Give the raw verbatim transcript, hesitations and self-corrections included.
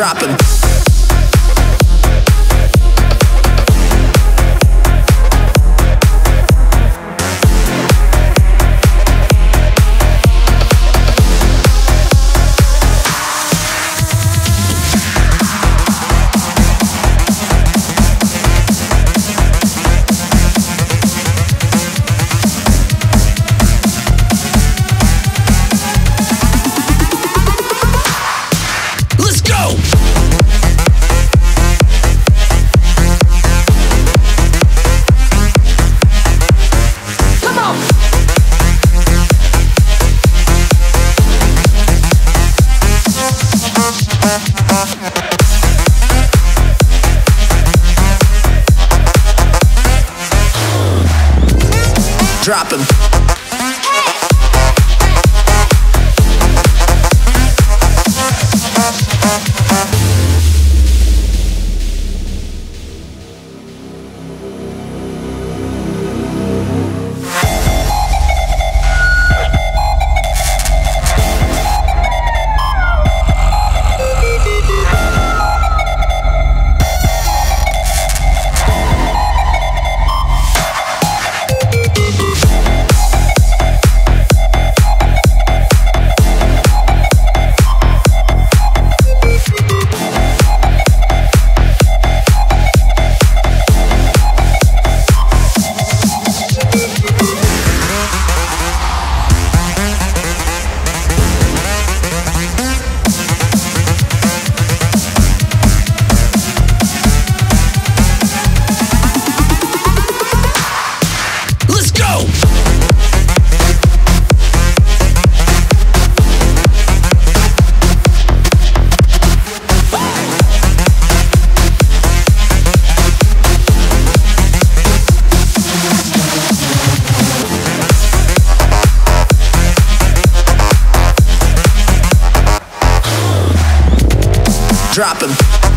dropping. Dropping. Dropping.